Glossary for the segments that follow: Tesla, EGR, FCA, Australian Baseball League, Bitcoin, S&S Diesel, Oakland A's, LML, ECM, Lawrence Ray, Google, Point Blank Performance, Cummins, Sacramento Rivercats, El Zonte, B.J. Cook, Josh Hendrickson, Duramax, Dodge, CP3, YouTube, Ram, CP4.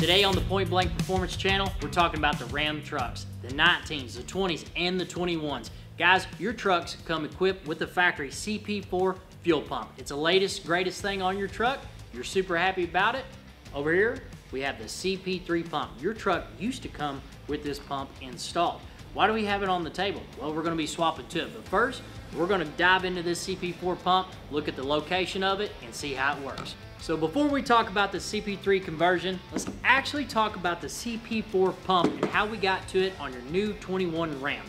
Today on the Point Blank Performance channel, we're talking about the Ram trucks, the 19s, the 20s, and the 21s. Guys, your trucks come equipped with the factory CP4 fuel pump. It's the latest, greatest thing on your truck. You're super happy about it. Over here, we have the CP3 pump. Your truck used to come with this pump installed. Why do we have it on the table? Well, we're gonna be swapping to it, but first, we're gonna dive into this CP4 pump, look at the location of it, and see how it works. So before we talk about the CP3 conversion, let's actually talk about the CP4 pump and how we got to it on your new 21 Ram.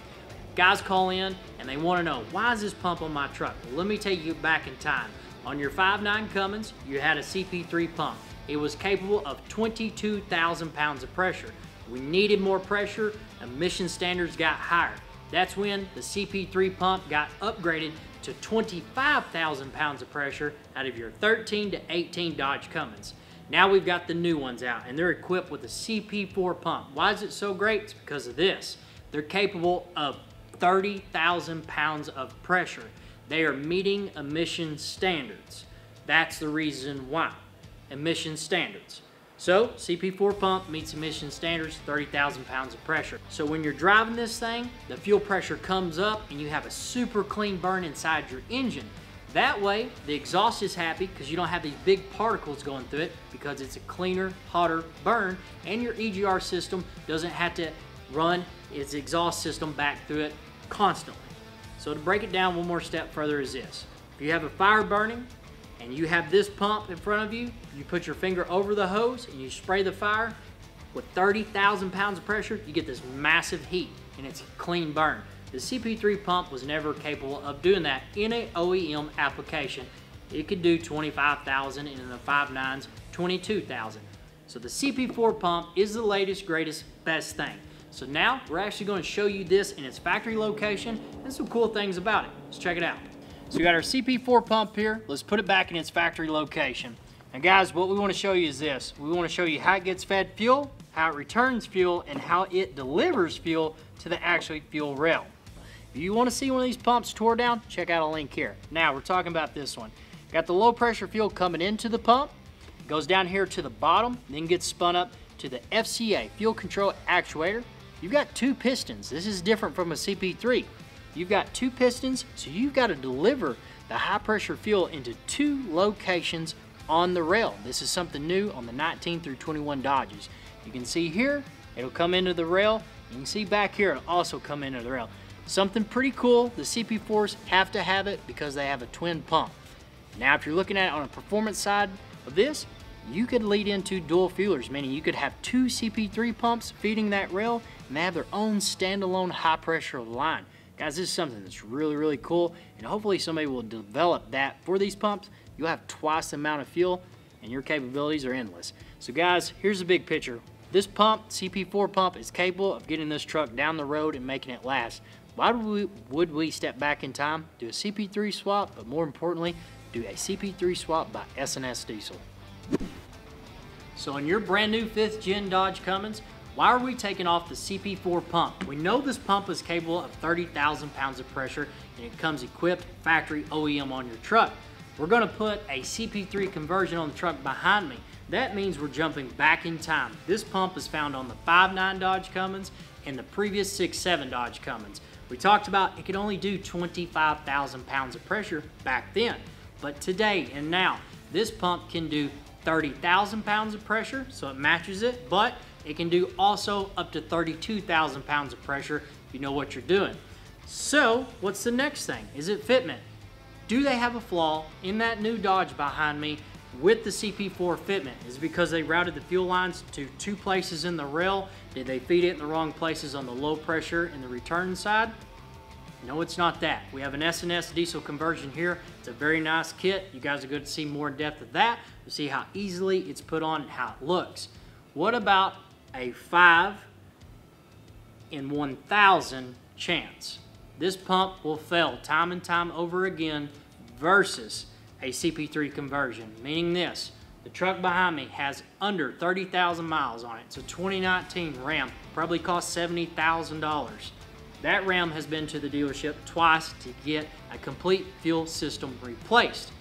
Guys call in and they wanna know, why is this pump on my truck? Well, let me take you back in time. On your 5.9 Cummins, you had a CP3 pump. It was capable of 22,000 pounds of pressure. We needed more pressure, emission standards got higher. That's when the CP3 pump got upgraded to 25,000 pounds of pressure out of your 13 to 18 Dodge Cummins. Now we've got the new ones out and they're equipped with a CP4 pump. Why is it so great? It's because of this. They're capable of 30,000 pounds of pressure. They are meeting emission standards. That's the reason why, emission standards. So CP4 pump meets emission standards, 30,000 pounds of pressure. So when you're driving this thing, the fuel pressure comes up and you have a super clean burn inside your engine. That way, the exhaust is happy because you don't have these big particles going through it because it's a cleaner, hotter burn, and your EGR system doesn't have to run its exhaust system back through it constantly. So to break it down one more step further is this. If you have a fire burning, and you have this pump in front of you, you put your finger over the hose and you spray the fire with 30,000 pounds of pressure, you get this massive heat and it's a clean burn. The CP3 pump was never capable of doing that in an OEM application. It could do 25,000 and in the 5.9s, 22,000. So the CP4 pump is the latest, greatest, best thing. So now we're actually going to show you this in its factory location and some cool things about it. Let's check it out. So we got our CP4 pump here. Let's put it back in its factory location. And guys, what we want to show you is this. We want to show you how it gets fed fuel, how it returns fuel, and how it delivers fuel to the actual fuel rail. If you want to see one of these pumps tore down, check out a link here. Now we're talking about this one. Got the low pressure fuel coming into the pump, goes down here to the bottom, then gets spun up to the FCA, fuel control actuator. You've got two pistons. This is different from a CP3. You've got two pistons, so you've got to deliver the high pressure fuel into two locations on the rail. This is something new on the 19 through 21 Dodges. You can see here, it'll come into the rail. You can see back here, it'll also come into the rail. Something pretty cool, the CP4s have to have it because they have a twin pump. Now, if you're looking at it on a performance side of this, you could lead into dual fuelers, meaning you could have two CP3 pumps feeding that rail and they have their own standalone high pressure line. Guys, this is something that's really, really cool, and hopefully somebody will develop that for these pumps. You'll have twice the amount of fuel, and your capabilities are endless. So guys, here's the big picture. This pump, CP4 pump, is capable of getting this truck down the road and making it last. Why would we step back in time, do a CP3 swap, but more importantly, do a CP3 swap by S&S Diesel? So in your brand new 5th Gen Dodge Cummins, why are we taking off the CP4 pump? We know this pump is capable of 30,000 pounds of pressure and it comes equipped factory OEM on your truck. We're gonna put a CP3 conversion on the truck behind me. That means we're jumping back in time. This pump is found on the 5.9 Dodge Cummins and the previous 6.7 Dodge Cummins. We talked about it could only do 25,000 pounds of pressure back then, but today and now, this pump can do 30,000 pounds of pressure, so it matches it, but it can do also up to 32,000 pounds of pressure if you know what you're doing. So what's the next thing? Is it fitment? Do they have a flaw in that new Dodge behind me with the CP4 fitment? Is it because they routed the fuel lines to two places in the rail? Did they feed it in the wrong places on the low pressure and the return side? No, it's not that. We have an S&S diesel conversion here. It's a very nice kit. You guys are good to see more in depth of that. You'll see how easily it's put on and how it looks. What about a 5 in 1,000 chance? This pump will fail time and time over again versus a CP3 conversion, meaning this, the truck behind me has under 30,000 miles on it. It's a 2019 Ram, probably cost $70,000. That Ram has been to the dealership twice to get a complete fuel system replaced.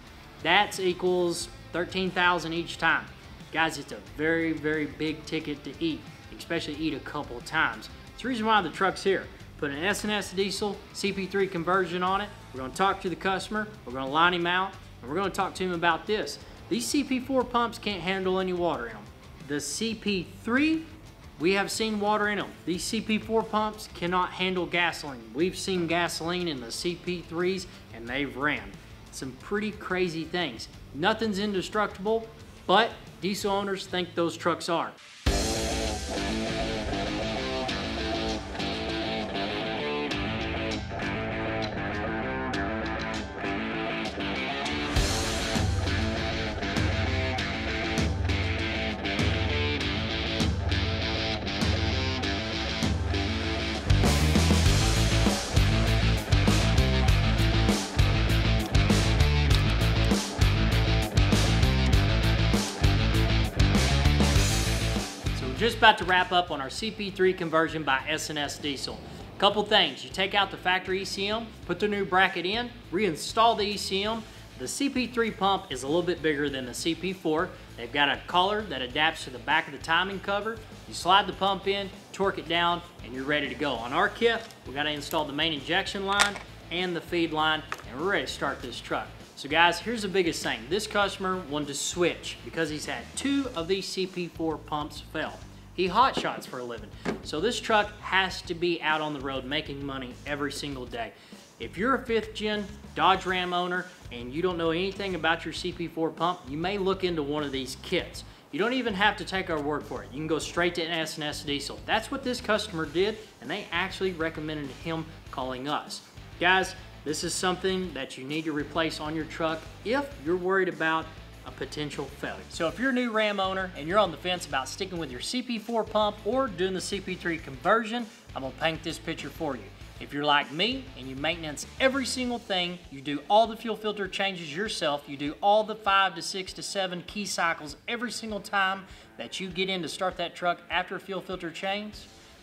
That equals $13,000 each time. Guys, it's a very, very big ticket to eat, especially eat a couple times. It's the reason why the truck's here. Put an S&S diesel CP3 conversion on it. We're gonna talk to the customer, we're gonna line him out, and we're gonna talk to him about this. These CP4 pumps can't handle any water in them. The CP3, we have seen water in them. These CP4 pumps cannot handle gasoline. We've seen gasoline in the CP3s and they've ran. Some pretty crazy things. Nothing's indestructible, but diesel owners think those trucks are. Just about to wrap up on our CP3 conversion by S&S Diesel. Couple things: you take out the factory ECM, put the new bracket in, reinstall the ECM. The CP3 pump is a little bit bigger than the CP4. They've got a collar that adapts to the back of the timing cover. You slide the pump in, torque it down, and you're ready to go. On our kit, we got to install the main injection line and the feed line, and we're ready to start this truck. So guys, here's the biggest thing. This customer wanted to switch because he's had two of these CP4 pumps fail. He hot shots for a living. So this truck has to be out on the road making money every single day. If you're a 5th gen Dodge Ram owner and you don't know anything about your CP4 pump, you may look into one of these kits. You don't even have to take our word for it. You can go straight to an S&S Diesel. That's what this customer did, and they actually recommended him calling us. Guys, this is something that you need to replace on your truck if you're worried about a potential failure. So if you're a new Ram owner and you're on the fence about sticking with your CP4 pump or doing the CP3 conversion, I'm gonna paint this picture for you. If you're like me and you maintenance every single thing, you do all the fuel filter changes yourself, you do all the 5 to 6 to 7 key cycles every single time that you get in to start that truck after a fuel filter change,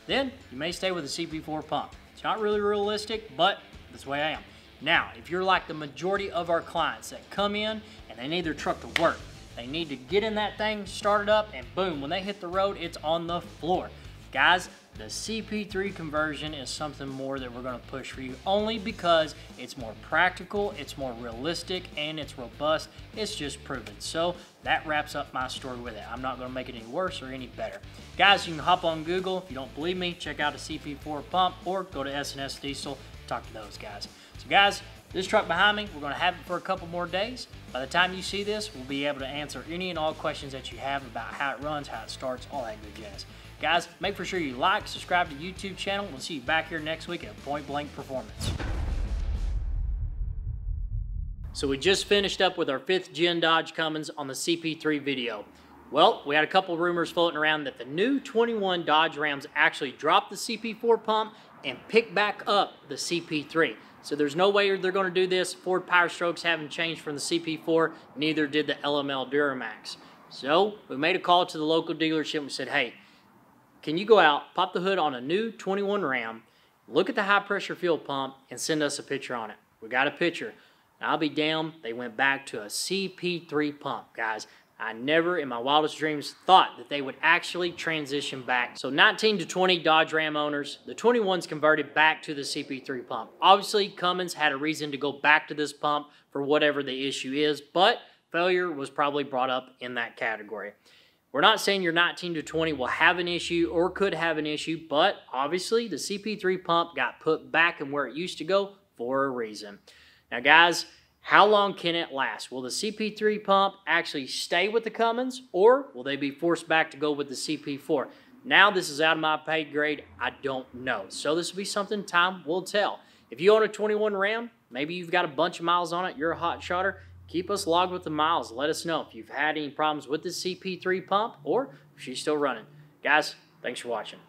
then you may stay with a CP4 pump. It's not really realistic, but that's the way I am. Now, if you're like the majority of our clients that come in and they need their truck to work, they need to get in that thing, start it up, and boom, when they hit the road, it's on the floor. Guys, the CP3 conversion is something more that we're gonna push for you only because it's more practical, it's more realistic, and it's robust. It's just proven. So that wraps up my story with it. I'm not gonna make it any worse or any better. Guys, you can hop on Google. If you don't believe me, check out a CP4 pump or go to S&S Diesel, talk to those guys. So guys, this truck behind me, we're gonna have it for a couple more days. By the time you see this, we'll be able to answer any and all questions that you have about how it runs, how it starts, all that good jazz. Guys, make for sure you like, subscribe to the YouTube channel. We'll see you back here next week at Point Blank Performance. So we just finished up with our 5th gen Dodge Cummins on the CP3 video. Well, we had a couple rumors floating around that the new 21 Dodge Rams actually dropped the CP4 pump and picked back up the CP3. So there's no way they're gonna do this. Ford Power Strokes haven't changed from the CP4, neither did the LML Duramax. So we made a call to the local dealership and said, hey, can you go out, pop the hood on a new 21 Ram, look at the high pressure fuel pump, and send us a picture on it. We got a picture. And I'll be damned, they went back to a CP3 pump, guys. I never in my wildest dreams thought that they would actually transition back. So 19 to 20 Dodge Ram owners, the 21's converted back to the CP3 pump. Obviously, Cummins had a reason to go back to this pump for whatever the issue is, but failure was probably brought up in that category. We're not saying your 19 to 20 will have an issue or could have an issue, but obviously the CP3 pump got put back in where it used to go for a reason. Now guys, how long can it last? Will the CP3 pump actually stay with the Cummins, or will they be forced back to go with the CP4? Now this is out of my pay grade, I don't know. So this will be something time will tell. If you own a 21 Ram, maybe you've got a bunch of miles on it, you're a hot shotter, keep us logged with the miles. Let us know if you've had any problems with the CP3 pump or if she's still running. Guys, thanks for watching.